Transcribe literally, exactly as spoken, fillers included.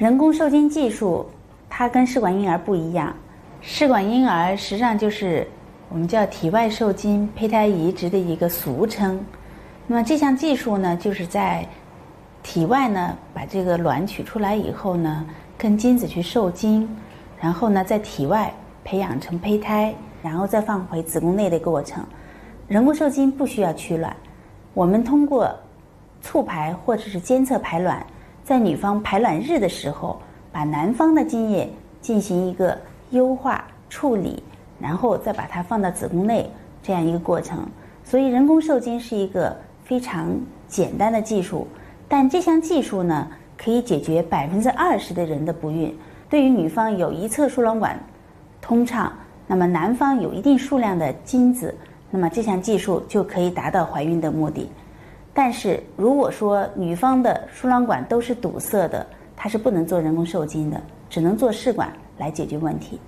人工受精技术它跟试管婴儿不一样，试管婴儿实际上就是我们叫体外受精胚胎移植的一个俗称。那么这项技术呢，就是在体外呢把这个卵取出来以后呢，跟精子去受精，然后呢在体外培养成胚胎，然后再放回子宫内的过程。人工受精不需要取卵，我们通过促排或者是监测排卵，在女方排卵日的时候，把男方的精液进行一个优化处理，然后再把它放到子宫内，这样一个过程。所以人工受精是一个非常简单的技术，但这项技术呢可以解决百分之二十的人的不孕。对于女方有一侧输卵管通畅，那么男方有一定数量的精子，那么这项技术就可以达到怀孕的目的。但是如果说女方的输卵管都是堵塞的，它是不能做人工受精的，只能做试管来解决问题。